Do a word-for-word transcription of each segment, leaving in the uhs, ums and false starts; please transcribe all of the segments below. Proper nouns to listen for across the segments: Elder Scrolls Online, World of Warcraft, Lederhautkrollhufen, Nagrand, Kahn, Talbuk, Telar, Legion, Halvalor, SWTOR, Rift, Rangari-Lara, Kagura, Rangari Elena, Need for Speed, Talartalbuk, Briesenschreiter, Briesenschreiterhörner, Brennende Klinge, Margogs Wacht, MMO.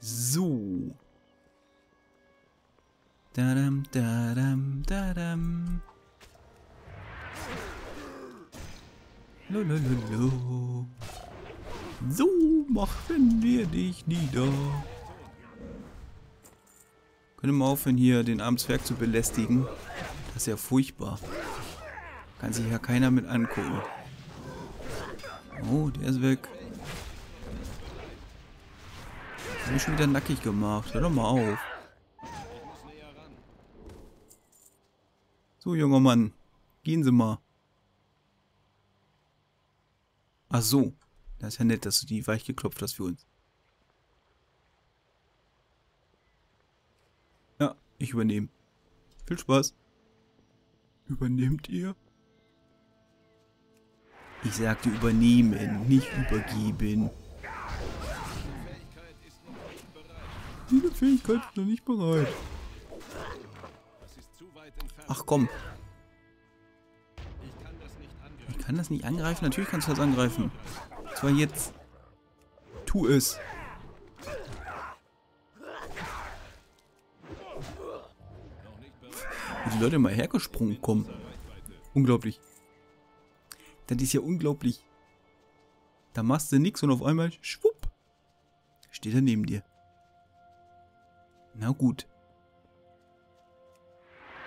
So. Dadam, dadam, dadam. Lolololo. So machen wir dich nieder. Können wir mal aufhören, hier den armen Zwerg zu belästigen? Das ist ja furchtbar. Kann sich ja keiner mit angucken. Oh, der ist weg. Das hat mich schon wieder nackig gemacht. Hör doch mal auf. So, junger Mann. Gehen Sie mal. Ach so. Das ist ja nett, dass du die weich geklopft hast für uns. Ja, ich übernehme. Viel Spaß. Übernehmt ihr? Ich sagte übernehmen, nicht übergeben. Diese Fähigkeit ist noch nicht bereit. Ach komm. Ich kann das nicht angreifen? Natürlich kannst du das angreifen. Und zwar jetzt. Tu es. Wo die Leute mal hergesprungen kommen. Unglaublich. Das ist ja unglaublich. Da machst du nix und auf einmal, schwupp, steht er neben dir. Na gut.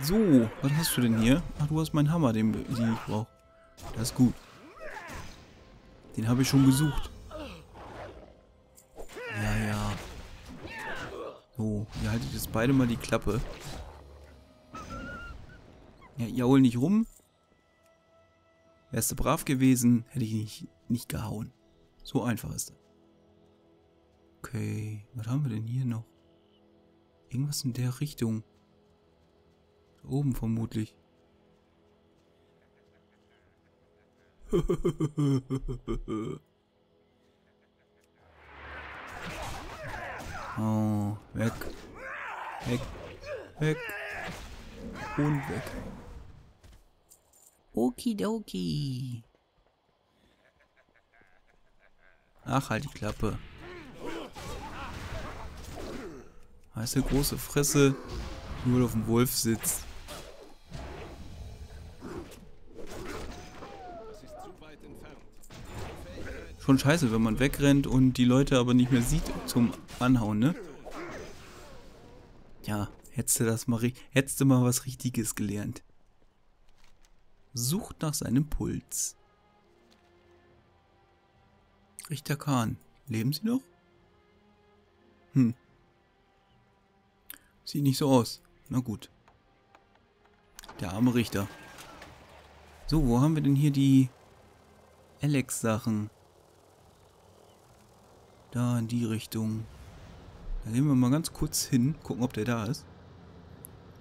So, was hast du denn hier? Ach, du hast meinen Hammer, den, den ich brauche. Das ist gut. Den habe ich schon gesucht. Ja, ja. So, ihr haltet jetzt beide mal die Klappe. Ja, jaul nicht rum. Wärst du brav gewesen, hätte ich nicht, nicht gehauen. So einfach ist das. Okay, was haben wir denn hier noch? Irgendwas in der Richtung. Da oben vermutlich. Oh, weg. Weg. Weg. Und weg. Okidoki. Ach, halt die Klappe. Heißt eine große Fresse, nur auf dem Wolf sitzt. Schon scheiße, wenn man wegrennt und die Leute aber nicht mehr sieht zum Anhauen, ne? Ja, hättest du das mal, hättest du mal was Richtiges gelernt. Sucht nach seinem Puls. Richter Kahn, leben Sie noch? Hm. Sieht nicht so aus. Na gut. Der arme Richter. So, wo haben wir denn hier die Alex-Sachen? Da in die Richtung. Da gehen wir mal ganz kurz hin, gucken, ob der da ist.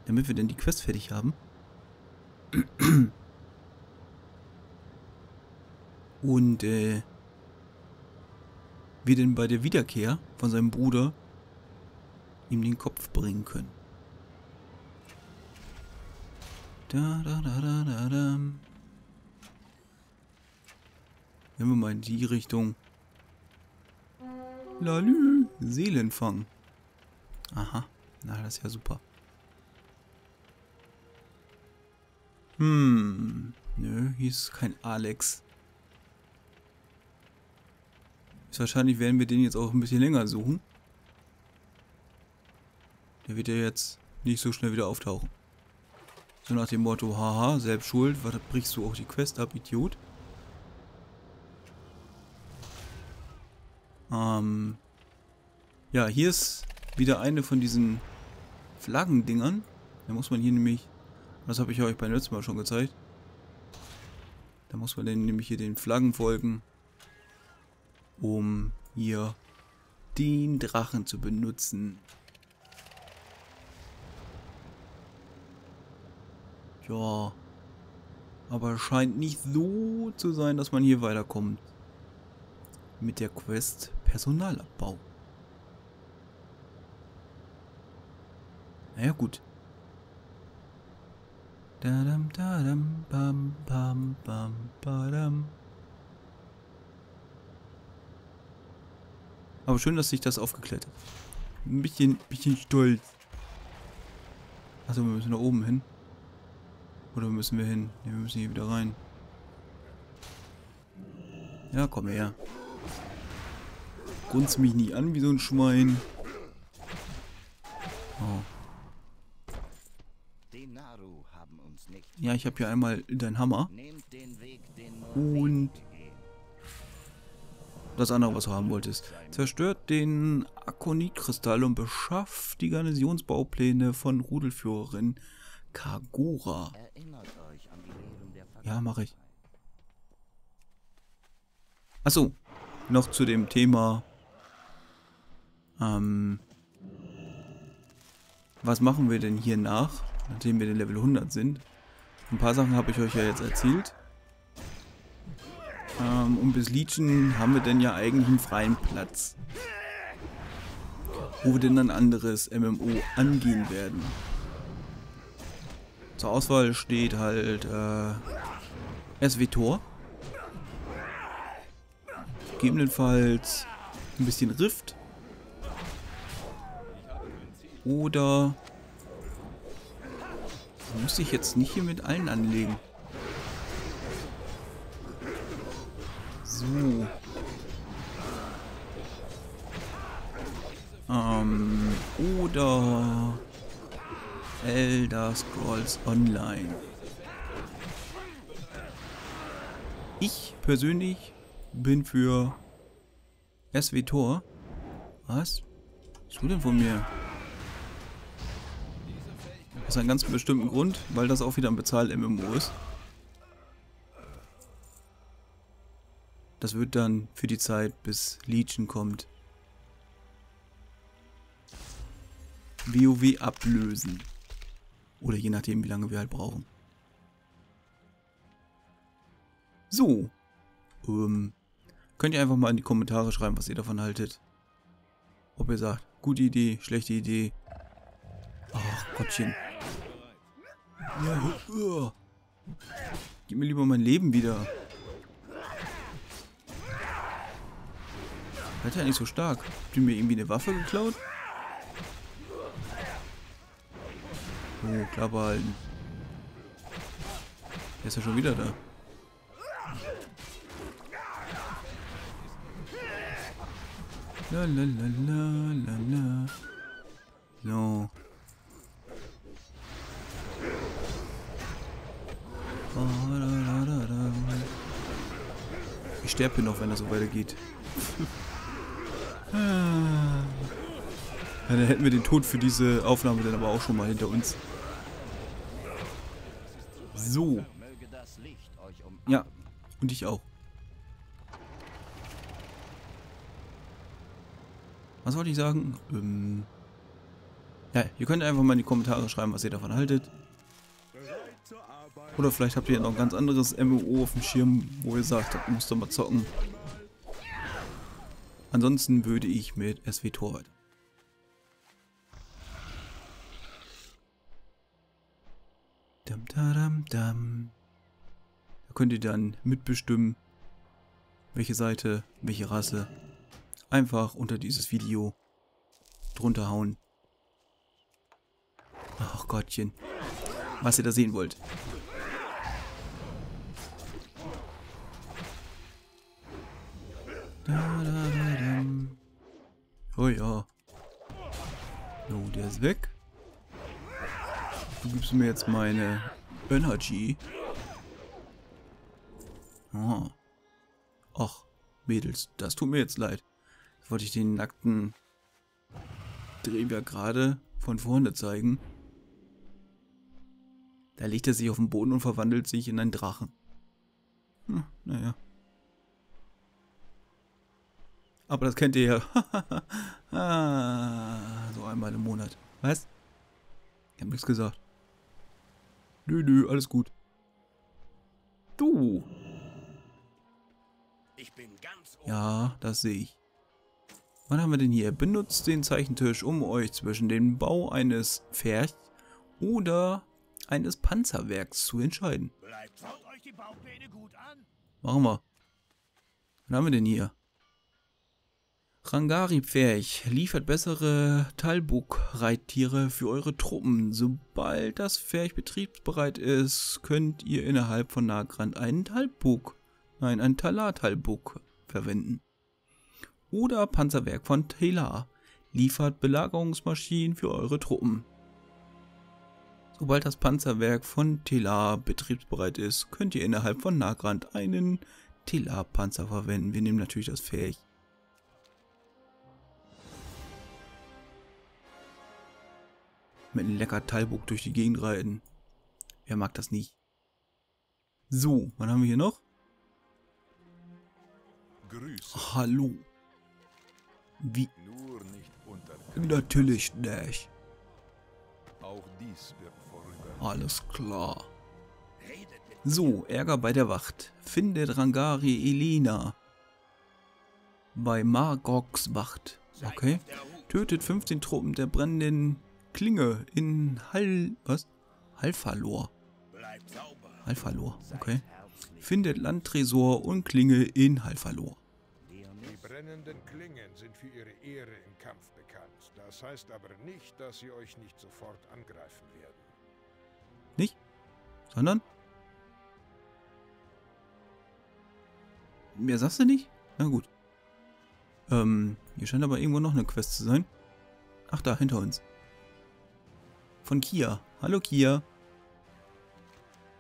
Damit wir denn die Quest fertig haben. Und äh, wir denn bei der Wiederkehr von seinem Bruder ihm den Kopf bringen können. Da, da, da, da, da, da. Wenn wir mal in die Richtung. Lalü, Seelenfang. Aha, na, das ist ja super. Hm, nö, hier ist kein Alex. Wahrscheinlich werden wir den jetzt auch ein bisschen länger suchen. Der wird ja jetzt nicht so schnell wieder auftauchen. So nach dem Motto, haha, selbst schuld, was brichst du auch die Quest ab, Idiot? Ähm, ja, hier ist wieder eine von diesen Flaggendingern. Da muss man hier nämlich, das habe ich euch beim letzten Mal schon gezeigt, da muss man dann nämlich hier den Flaggen folgen, um hier den Drachen zu benutzen. Ja, aber scheint nicht so zu sein, dass man hier weiterkommt. Mit der Quest Personalabbau. Naja, gut. Dadam, dadam, bam, bam, bam, badam. Aber schön, dass sich das aufgeklärt hat. Ein bisschen, bisschen stolz. Achso, wir müssen nach oben hin. Oder müssen wir hin? Ne, wir müssen hier wieder rein. Ja, komm her. Grunzt mich nie an wie so ein Schwein. Oh. Ja, ich habe hier einmal deinen Hammer. Und das andere, was du haben wolltest. Zerstört den Akonitkristall und beschafft die Garnisonsbaupläne von Rudelführerin Kagura. Ja, mache ich. Achso, noch zu dem Thema. Ähm, was machen wir denn hier nach, nachdem wir den Level hundert sind? Ein paar Sachen habe ich euch ja jetzt erzählt. Ähm, und bis Legion haben wir denn ja eigentlich einen freien Platz, wo wir denn ein anderes M M O angehen werden. Zur Auswahl steht halt äh, S W T O R. Gegebenenfalls ein bisschen Rift. Oder muss ich jetzt nicht hier mit allen anlegen. So. Ähm, oder Elder Scrolls Online. Ich persönlich bin für S W T O R. Was? Was du denn von mir? Aus einem ganz bestimmten Grund, weil das auch wieder ein Bezahl-M M O ist. Das wird dann für die Zeit, bis Legion kommt, WoW ablösen. Oder je nachdem, wie lange wir halt brauchen. So. Ähm, könnt ihr einfach mal in die Kommentare schreiben, was ihr davon haltet. Ob ihr sagt, gute Idee, schlechte Idee. Ach, Gottchen. Ja, uh, gib mir lieber mein Leben wieder. Seid ja nicht so stark. Habt ihr mir irgendwie eine Waffe geklaut? Oh, Klappe halten. Der ist ja schon wieder da. La la la la la la. So. Ich sterbe hier noch, wenn das so weitergeht. Ja, dann hätten wir den Tod für diese Aufnahme dann aber auch schon mal hinter uns. So. Ja, und ich auch. Was wollte ich sagen? Ähm ja, ihr könnt einfach mal in die Kommentare schreiben, was ihr davon haltet. Oder vielleicht habt ihr noch ein ganz anderes M M O auf dem Schirm, wo ihr sagt, das müsst ihr mal zocken. Ansonsten würde ich mit S W T O R weiter. Dam, dam, dam. Da könnt ihr dann mitbestimmen, welche Seite, welche Rasse. Einfach unter dieses Video drunter hauen. Ach Gottchen, was ihr da sehen wollt. Da, da, da, da. Oh ja. So, der ist weg. Du gibst mir jetzt meine Energy. Ah. Ach, Mädels, das tut mir jetzt leid. Wollte ich den nackten Drehbär gerade von vorne zeigen. Da legt er sich auf den Boden und verwandelt sich in einen Drachen. Hm, naja. Aber das kennt ihr ja. Ah, so einmal im Monat. Was? Ich hab nichts gesagt. Nö, nö, alles gut. Du! Ich bin ganz oben. Ja, das sehe ich. Wann haben wir denn hier? Benutzt den Zeichentisch, um euch zwischen dem Bau eines Pferds oder eines Panzerwerks zu entscheiden. Schaut euch die Baupläne gut an. Machen wir. Wann haben wir denn hier? Rangari-Pferch liefert bessere Talbuk-Reittiere für eure Truppen. Sobald das Pferch betriebsbereit ist, könnt ihr innerhalb von Nagrand einen Talbuk, nein, einen Talartalbuk verwenden. Oder Panzerwerk von Telar liefert Belagerungsmaschinen für eure Truppen. Sobald das Panzerwerk von Telar betriebsbereit ist, könnt ihr innerhalb von Nagrand einen Telar-Panzer verwenden. Wir nehmen natürlich das Pferch. Mit einem lecker Talbuk durch die Gegend reiten. Wer mag das nicht? So, was haben wir hier noch? Grüße. Hallo. Wie? Nur nicht untergehen. Natürlich nicht. Auch dies wird vorüber. Alles klar. So, Ärger bei der Wacht. Findet Rangari Elena. Bei Margogs Wacht. Okay. Tötet fünfzehn Truppen der brennenden Klinge in Hal... was? Halvalor. Halvalor, okay. Findet Landtresor und Klinge in Halvalor. Die brennenden Klingen sind für ihre Ehre im Kampf bekannt. Das heißt aber nicht, dass sie euch nicht sofort angreifen werden. Nicht? Sondern? Mehr sagst du nicht? Na gut. Ähm, hier scheint aber irgendwo noch eine Quest zu sein. Ach da, hinter uns. Von Kia. Hallo Kia.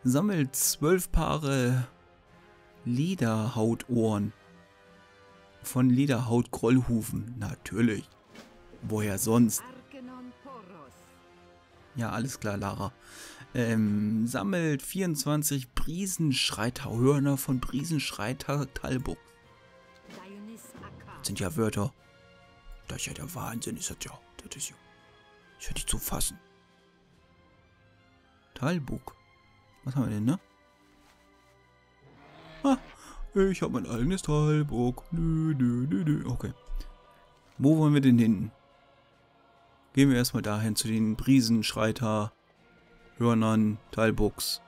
Sammelt zwölf Paare Lederhautohren. Von Lederhautkrollhufen. Natürlich. Woher sonst? Ja, alles klar, Lara. Ähm, sammelt vierundzwanzig Briesenschreiterhörner von Briesenschreitertalbuk. Das sind ja Wörter. Das ist ja der Wahnsinn, ist das ja. Das ist ja. Ich hätte nicht zu fassen. Talbuk. Was haben wir denn, ne? Ah, ich habe mein eigenes Talbuk. Nö, nö, nö, nö. Okay. Wo wollen wir denn hin? Gehen wir erstmal dahin zu den Briesenschreiter, Hörnern, Talbuks.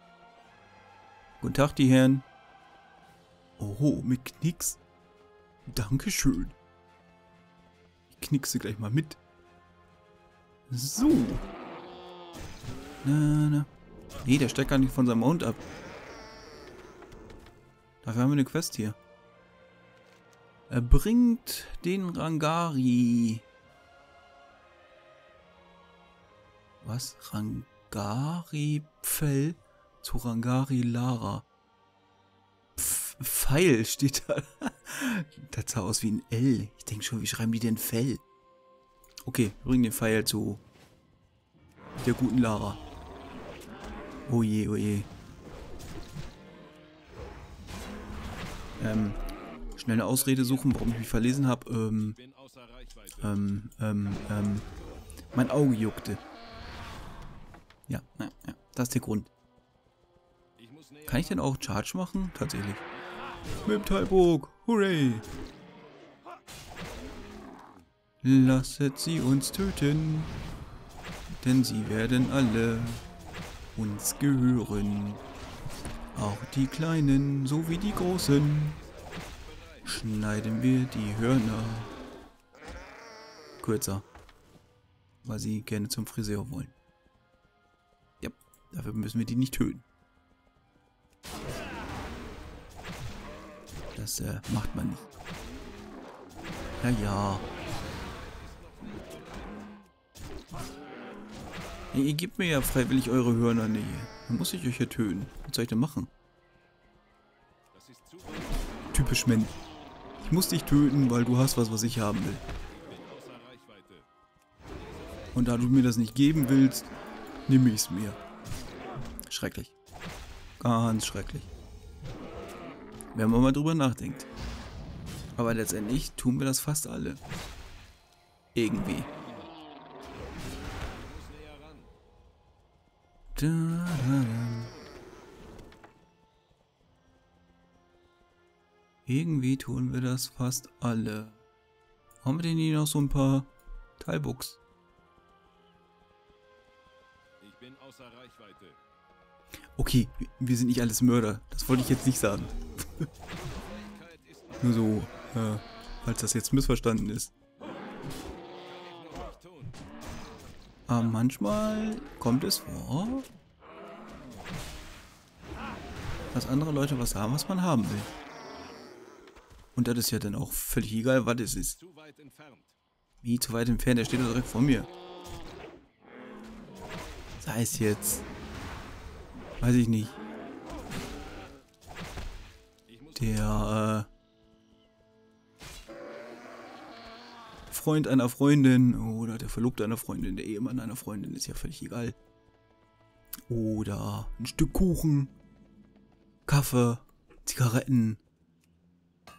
Guten Tag, die Herren. Oho, mit Knicks. Dankeschön. Ich knickse gleich mal mit. So. Na, na. Nee, der steckt gar nicht von seinem Mount ab. Dafür haben wir eine Quest hier. Er bringt den Rangari. Was? Rangari-Pfeil zu Rangari-Lara. Pfeil steht da. Das sah aus wie ein L. Ich denke schon, wie schreiben die denn Fell? Okay, bring den Pfeil zu der guten Lara. Oh je, oh je. Ähm, schnell eine Ausrede suchen, warum ich mich verlesen habe. Ähm, ähm, ähm, ähm, mein Auge juckte. Ja, ja, ja, das ist der Grund. Kann ich denn auch Charge machen? Tatsächlich. Mit dem Talbuk, hooray! Lasset sie uns töten, denn sie werden alle uns gehören. Auch die Kleinen sowie die Großen. Schneiden wir die Hörner. Kürzer. Weil sie gerne zum Friseur wollen. Ja, dafür müssen wir die nicht töten. Das äh, macht man nicht. Ja, ja. Ihr gebt mir ja freiwillig eure Hörner, nee. Dann muss ich euch ja töten. Was soll ich denn machen? Das ist typisch Mensch. Ich muss dich töten, weil du hast was, was ich haben will. Und da du mir das nicht geben willst, nehme ich es mir. Schrecklich. Ganz schrecklich. Wenn man mal drüber nachdenkt. Aber letztendlich tun wir das fast alle. Irgendwie. Da, da, da. Irgendwie tun wir das fast alle. Haben wir denn hier noch so ein paar Talbuks? Ich bin außer Reichweite. Okay, wir sind nicht alles Mörder. Das wollte ich jetzt nicht sagen. Nur so, äh, falls das jetzt missverstanden ist. Aber manchmal kommt es vor, dass andere Leute was haben, was man haben will. Und das ist ja dann auch völlig egal, was es ist. Wie zu weit entfernt, der steht doch direkt vor mir. Sei es jetzt. Weiß ich nicht. Der äh, Freund einer Freundin oder der Verlobte einer Freundin, der Ehemann einer Freundin, ist ja völlig egal. Oder ein Stück Kuchen, Kaffee, Zigaretten,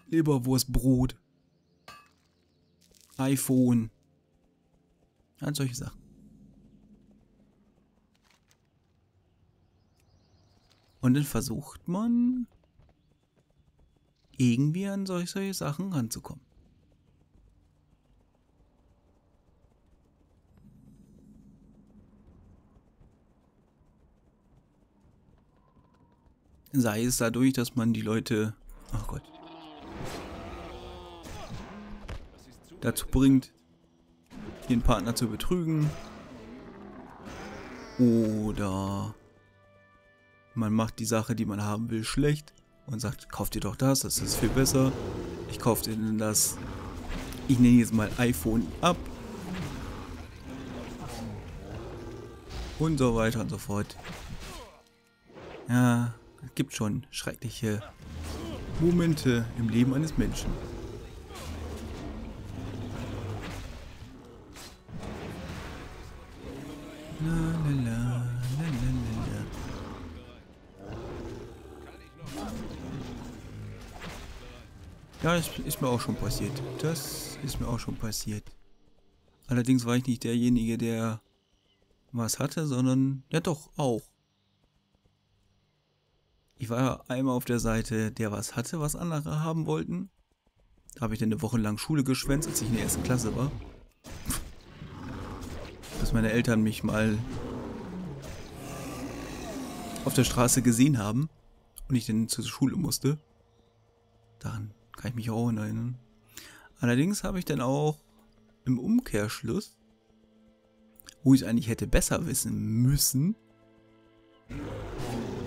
Leberwurstbrot, iPhone, all solche Sachen. Und dann versucht man, irgendwie an solche, solche Sachen ranzukommen. Sei es dadurch, dass man die Leute, ach Gott, dazu bringt, ihren Partner zu betrügen, oder man macht die Sache, die man haben will, schlecht und sagt, kauf dir doch das, das ist viel besser, ich kauf dir denn das, ich nenne jetzt mal iPhone ab, und so weiter und so fort. Ja, es gibt schon schreckliche Momente im Leben eines Menschen. La, la, la, la, la, la. Ja, das ist mir auch schon passiert. Das ist mir auch schon passiert. Allerdings war ich nicht derjenige, der was hatte, sondern ja doch auch. Ich war einmal auf der Seite, der was hatte, was andere haben wollten. Da habe ich dann eine Woche lang Schule geschwänzt, als ich in der ersten Klasse war. Dass meine Eltern mich mal auf der Straße gesehen haben und ich dann zur Schule musste. Daran kann ich mich auch erinnern. Allerdings habe ich dann auch im Umkehrschluss, wo ich es eigentlich hätte besser wissen müssen,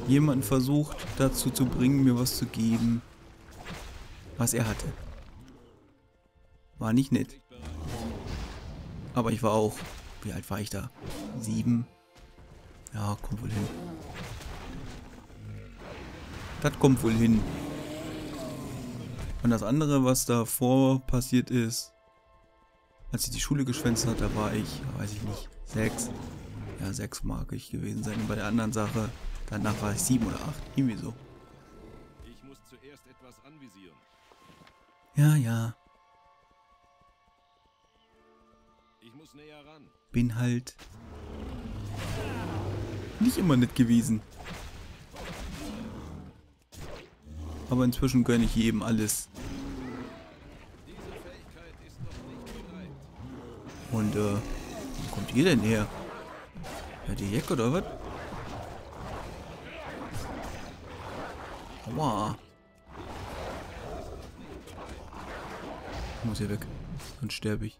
jemanden versucht dazu zu bringen, mir was zu geben, was er hatte. War nicht nett. Aber ich war auch... Wie alt war ich da? Sieben? Ja, kommt wohl hin. Das kommt wohl hin. Und das andere, was davor passiert ist, als ich die Schule geschwänzt hat, da war ich, weiß ich nicht, sechs. Ja, sechs mag ich gewesen sein. Und bei der anderen Sache, danach war ich sieben oder acht. Irgendwie so. Ich muss zuerst etwas anvisieren. Ja, ja. Ich muss näher ran. Bin halt nicht immer nett gewesen. Aber inzwischen gönne ich jedem alles. Und äh, wo kommt ihr denn her? Ja, die Jack oder was? Aua. Ich muss hier weg, sonst sterbe ich.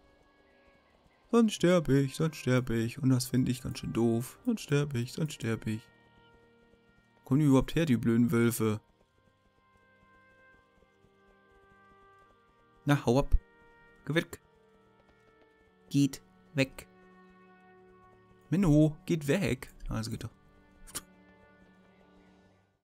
Sonst sterbe ich, sonst sterbe ich. Und das finde ich ganz schön doof. Sonst sterbe ich, sonst sterbe ich. Wo kommen die überhaupt her, die blöden Wölfe? Na, hau ab. Geh weg. Geht weg. Menno, geht weg. Also geht doch.